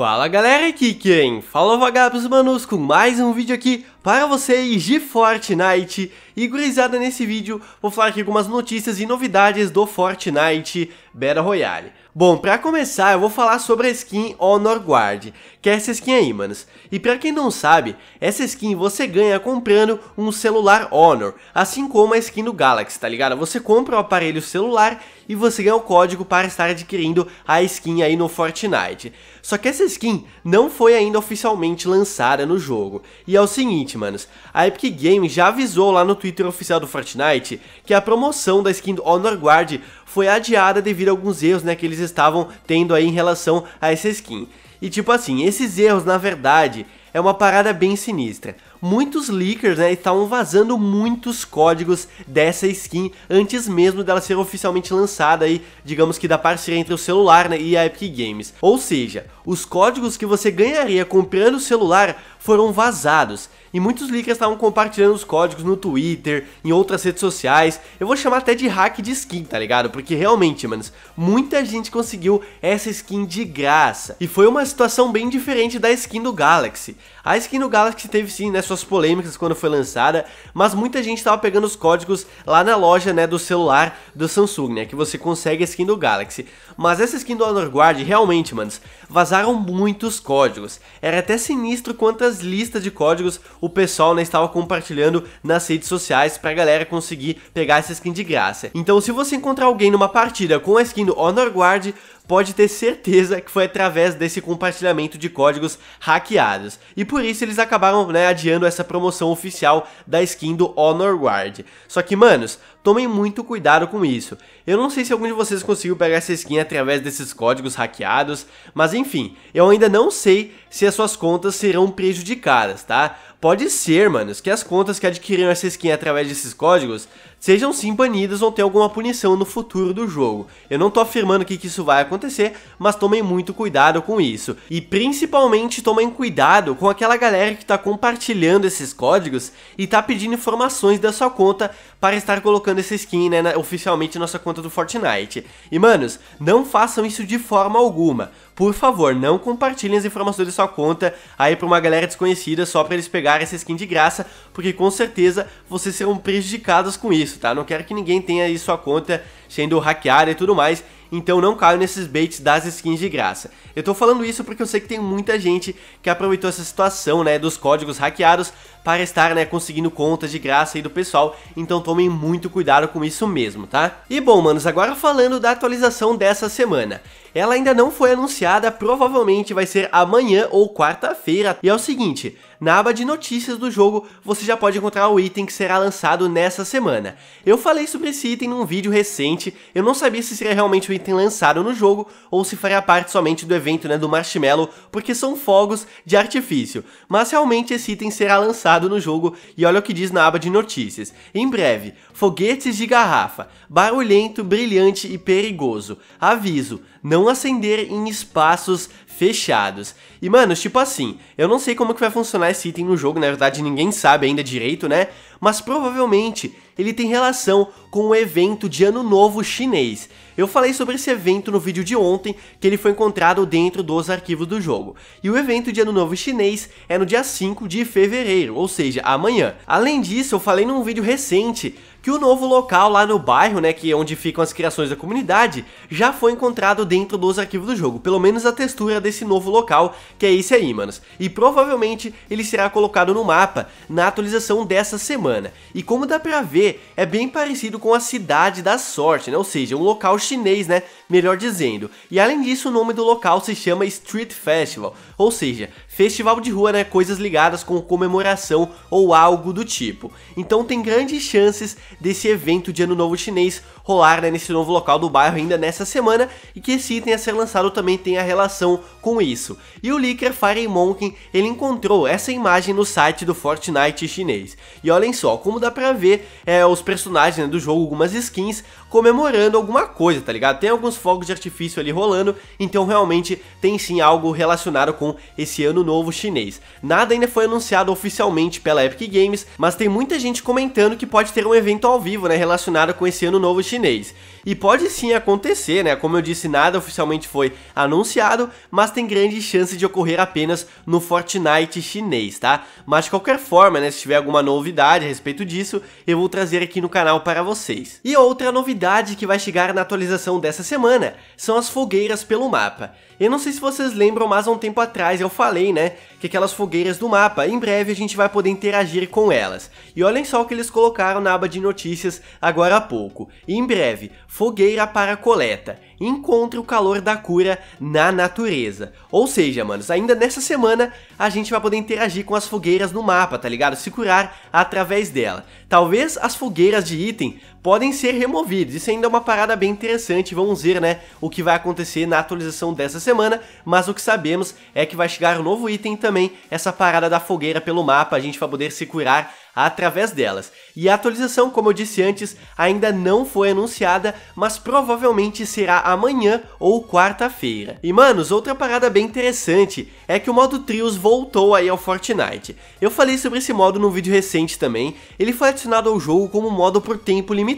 Fala galera, aqui quem fala é o Vagabbss, manos, com mais um vídeo aqui para vocês de Fortnite. E gurizada, nesse vídeo vou falar aqui algumas notícias e novidades do Fortnite Battle Royale. Bom, pra começar eu vou falar sobre a skin Honor Guard, que é essa skin aí, manos. E pra quem não sabe, essa skin você ganha comprando um celular Honor, assim como a skin do Galaxy, tá ligado? Você compra o aparelho celular e você ganha o código para estar adquirindo a skin aí no Fortnite. Só que essa skin não foi ainda oficialmente lançada no jogo. E é o seguinte, manos, a Epic Games já avisou lá no Twitter oficial do Fortnite que a promoção da skin do Honor Guard foi adiada devido a alguns erros, né, que eles estavam tendo aí em relação a essa skin. E tipo assim, esses erros na verdade é uma parada bem sinistra. Muitos leakers, né, estavam vazando muitos códigos dessa skin antes mesmo dela ser oficialmente lançada aí, digamos que da parceria entre o celular, né, e a Epic Games. Ou seja, os códigos que você ganharia comprando o celular foram vazados. E muitos leakers estavam compartilhando os códigos no Twitter, em outras redes sociais. Eu vou chamar até de hack de skin, tá ligado? Porque realmente, manos, muita gente conseguiu essa skin de graça. E foi uma situação bem diferente da skin do Galaxy. A skin do Galaxy teve sim, né, suas polêmicas quando foi lançada, mas muita gente tava pegando os códigos lá na loja, né, do celular do Samsung, né, que você consegue a skin do Galaxy. Mas essa skin do Honor Guard, realmente, manos, vazaram muitos códigos. Era até sinistro quantas listas de códigos o pessoal, né, estava compartilhando nas redes sociais pra galera conseguir pegar essa skin de graça. Então se você encontrar alguém numa partida com a skin do Honor Guard, pode ter certeza que foi através desse compartilhamento de códigos hackeados. E por isso eles acabaram, né, adiando essa promoção oficial da skin do Honor Guard. Só que, manos, tomem muito cuidado com isso. Eu não sei se algum de vocês conseguiu pegar essa skin através desses códigos hackeados, mas enfim, eu ainda não sei se as suas contas serão prejudicadas, tá? Pode ser, manos, que as contas que adquiriram essa skin através desses códigos sejam sim banidas ou tenham alguma punição no futuro do jogo. Eu não tô afirmando aqui que isso vai acontecer, mas tomem muito cuidado com isso. E principalmente tomem cuidado com aquela galera que tá compartilhando esses códigos e tá pedindo informações da sua conta para estar colocando essa skin, né, oficialmente na nossa conta do Fortnite. E manos, não façam isso de forma alguma. Por favor, não compartilhem as informações da sua conta aí pra uma galera desconhecida só pra eles pegarem essa skin de graça, porque com certeza vocês serão prejudicados com isso, tá? Não quero que ninguém tenha aí sua conta sendo hackeada e tudo mais. Então não caio nesses baits das skins de graça. Eu tô falando isso porque eu sei que tem muita gente que aproveitou essa situação, né, dos códigos hackeados para estar, né, conseguindo contas de graça aí do pessoal. Então tomem muito cuidado com isso mesmo, tá? E bom, manos, agora falando da atualização dessa semana. Ela ainda não foi anunciada, provavelmente vai ser amanhã ou quarta-feira. E é o seguinte, na aba de notícias do jogo, você já pode encontrar o item que será lançado nessa semana. Eu falei sobre esse item num vídeo recente, eu não sabia se seria realmente o item lançado no jogo ou se faria parte somente do evento, né, do Marshmello, porque são fogos de artifício. Mas realmente esse item será lançado no jogo e olha o que diz na aba de notícias. Em breve, foguetes de garrafa, barulhento, brilhante e perigoso. Aviso, não acender em espaços fechados. E mano, tipo assim, eu não sei como que vai funcionar esse item no jogo, na verdade ninguém sabe ainda direito, né? Mas provavelmente ele tem relação com o evento de Ano Novo chinês. Eu falei sobre esse evento no vídeo de ontem, que ele foi encontrado dentro dos arquivos do jogo. E o evento de Ano Novo chinês é no dia 5 de fevereiro, ou seja, amanhã. Além disso, eu falei num vídeo recente que o novo local lá no bairro, né, que é onde ficam as criações da comunidade, já foi encontrado dentro dos arquivos do jogo, pelo menos a textura desse novo local, que é esse aí, manos. E provavelmente ele será colocado no mapa na atualização dessa semana. E como dá pra ver, é bem parecido com a Cidade da Sorte, né, ou seja, um local chinês, né, melhor dizendo. E além disso, o nome do local se chama Street Festival, ou seja, festival de rua, né, coisas ligadas com comemoração ou algo do tipo. Então tem grandes chances desse evento de Ano Novo chinês rolar, né, nesse novo local do bairro ainda nessa semana, e que esse item a ser lançado também tenha relação com isso. E o leaker FireMonkey, ele encontrou essa imagem no site do Fortnite chinês. E olhem só, como dá pra ver, os personagens, né, do jogo, algumas skins comemorando alguma coisa, tá ligado? Tem alguns fogos de artifício ali rolando, então realmente tem sim algo relacionado com esse Ano Novo chinês. Nada ainda foi anunciado oficialmente pela Epic Games, mas tem muita gente comentando que pode ter um evento ao vivo, né, relacionado com esse Ano Novo chinês. chinês. E pode sim acontecer, né? Como eu disse, nada oficialmente foi anunciado, mas tem grande chance de ocorrer apenas no Fortnite chinês, tá? Mas de qualquer forma, né, se tiver alguma novidade a respeito disso, eu vou trazer aqui no canal para vocês. E outra novidade que vai chegar na atualização dessa semana são as fogueiras pelo mapa. Eu não sei se vocês lembram, mas há um tempo atrás eu falei, né, que aquelas fogueiras do mapa, em breve a gente vai poder interagir com elas. E olhem só o que eles colocaram na aba de notícias agora há pouco. E em breve, fogueira para coleta. Encontre o calor da cura na natureza. Ou seja, manos, ainda nessa semana a gente vai poder interagir com as fogueiras no mapa, tá ligado? Se curar através dela. Talvez as fogueiras de item podem ser removidas. Isso ainda é uma parada bem interessante. Vamos ver, né, o que vai acontecer na atualização dessa semana. Mas o que sabemos é que vai chegar um novo item também, essa parada da fogueira pelo mapa. A gente vai poder se curar através delas. E a atualização, como eu disse antes, ainda não foi anunciada, mas provavelmente será amanhã ou quarta-feira. E manos, outra parada bem interessante é que o modo trios voltou aí ao Fortnite. Eu falei sobre esse modo num vídeo recente também. Ele foi adicionado ao jogo como modo por tempo limitado,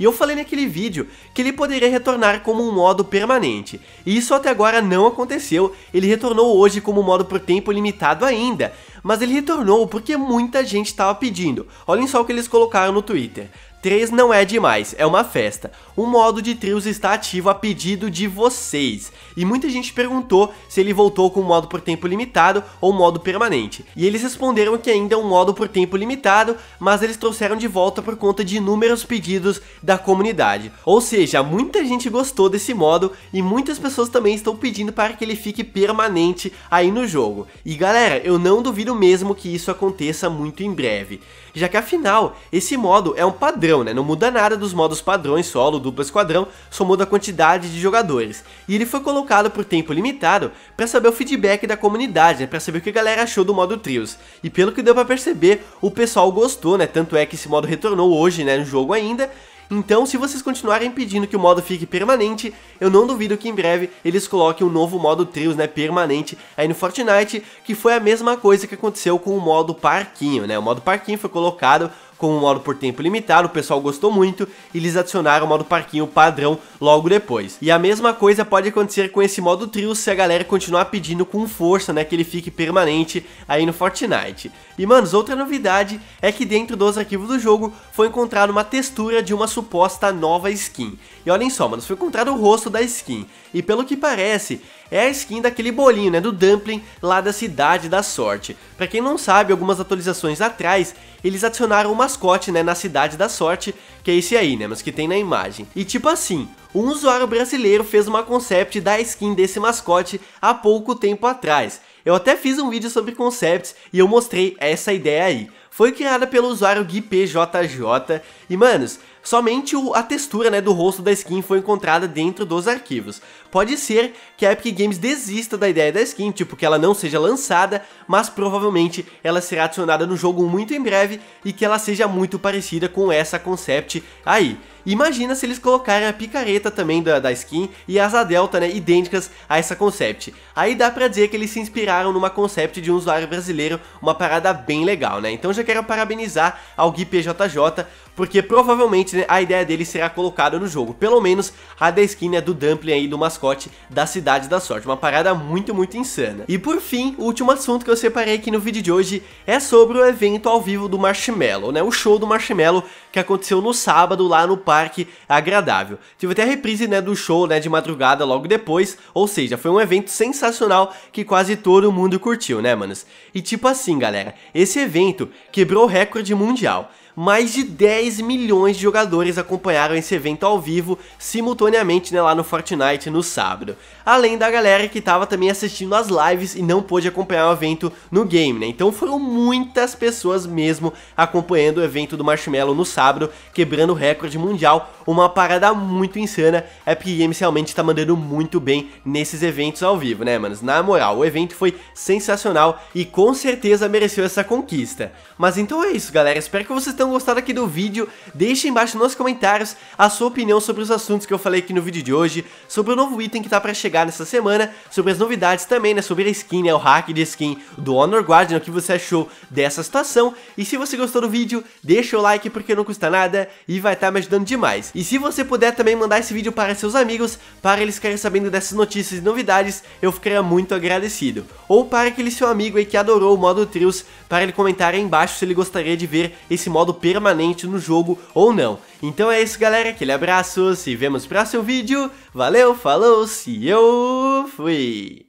e eu falei naquele vídeo que ele poderia retornar como um modo permanente, e isso até agora não aconteceu. Ele retornou hoje como modo por tempo limitado ainda, mas ele retornou porque muita gente estava pedindo. Olhem só o que eles colocaram no Twitter: 3 não é demais, é uma festa. O modo de trios está ativo a pedido de vocês. E muita gente perguntou se ele voltou com o modo por tempo limitado ou modo permanente. E eles responderam que ainda é um modo por tempo limitado, mas eles trouxeram de volta por conta de inúmeros pedidos da comunidade. Ou seja, muita gente gostou desse modo e muitas pessoas também estão pedindo para que ele fique permanente aí no jogo. E galera, eu não duvido mesmo que isso aconteça muito em breve, já que afinal, esse modo é um padrão, né? Não muda nada dos modos padrões, solo, dupla, esquadrão, só muda a quantidade de jogadores. E ele foi colocado por tempo limitado para saber o feedback da comunidade, né? Para saber o que a galera achou do modo trios. E pelo que deu para perceber, o pessoal gostou, né? Tanto é que esse modo retornou hoje, né, no jogo ainda. Então, se vocês continuarem pedindo que o modo fique permanente, eu não duvido que em breve eles coloquem um novo modo trios, né, permanente aí no Fortnite, que foi a mesma coisa que aconteceu com o modo parquinho, né? O modo parquinho foi colocado com o modo por tempo limitado, o pessoal gostou muito e eles adicionaram o modo parquinho padrão logo depois. E a mesma coisa pode acontecer com esse modo trios se a galera continuar pedindo com força, né, que ele fique permanente aí no Fortnite. E manos, outra novidade é que dentro dos arquivos do jogo foi encontrada uma textura de uma suposta nova skin. E olhem só, manos, foi encontrado o rosto da skin, e pelo que parece é a skin daquele bolinho, né, do dumpling lá da Cidade da Sorte. Pra quem não sabe, algumas atualizações atrás eles adicionaram o mascote, né, na Cidade da Sorte, que é esse aí, né, mas que tem na imagem. E tipo assim, um usuário brasileiro fez uma concept da skin desse mascote há pouco tempo atrás. Eu até fiz um vídeo sobre concepts e eu mostrei essa ideia aí. Foi criada pelo usuário GuiPJJ e manos, somente a textura, né, do rosto da skin foi encontrada dentro dos arquivos. Pode ser que a Epic Games desista da ideia da skin, tipo, que ela não seja lançada, mas provavelmente ela será adicionada no jogo muito em breve e que ela seja muito parecida com essa concept aí. Imagina se eles colocarem a picareta também da skin e a asa delta, né, idênticas a essa concept. Aí dá pra dizer que eles se inspiraram numa concept de um usuário brasileiro, uma parada bem legal, né? Então já quero parabenizar ao GuiPJJ, porque provavelmente, né, a ideia dele será colocada no jogo, pelo menos a da skin, né, do dumpling aí, do mascote da Cidade da Sorte. Uma parada muito, muito insana. E por fim, o último assunto que eu separei aqui no vídeo de hoje é sobre o evento ao vivo do Marshmello, né, o show do Marshmello que aconteceu no sábado lá no Parque Agradável. Tive até a reprise, né, do show, né, de madrugada logo depois. Ou seja, foi um evento sensacional que quase todo mundo curtiu, né, manos? E tipo assim, galera, esse evento quebrou o recorde mundial. Mais de 10 milhões de jogadores acompanharam esse evento ao vivo simultaneamente, né, lá no Fortnite no sábado. Além da galera que estava também assistindo as lives e não pôde acompanhar o evento no game, né? Então foram muitas pessoas mesmo acompanhando o evento do Marshmello no sábado, quebrando o recorde mundial. Uma parada muito insana. A Epic Games realmente está mandando muito bem nesses eventos ao vivo, né, manos? Na moral, o evento foi sensacional e com certeza mereceu essa conquista. Mas então é isso, galera. Espero que vocês tenham tenham gostado aqui do vídeo. Deixe embaixo nos comentários a sua opinião sobre os assuntos que eu falei aqui no vídeo de hoje, sobre o novo item que tá pra chegar nessa semana, sobre as novidades também, né, sobre a skin, né, o hack de skin do Honor Guard, o que você achou dessa situação. E se você gostou do vídeo, deixa o like porque não custa nada e vai estar me ajudando demais. E se você puder também mandar esse vídeo para seus amigos, para eles ficarem sabendo dessas notícias e novidades, eu ficaria muito agradecido. Ou para aquele seu amigo aí que adorou o modo Trios, para ele comentar aí embaixo se ele gostaria de ver esse modo permanente no jogo ou não. Então é isso, galera, aquele abraço, se vemos no próximo vídeo, valeu, falou, se eu fui!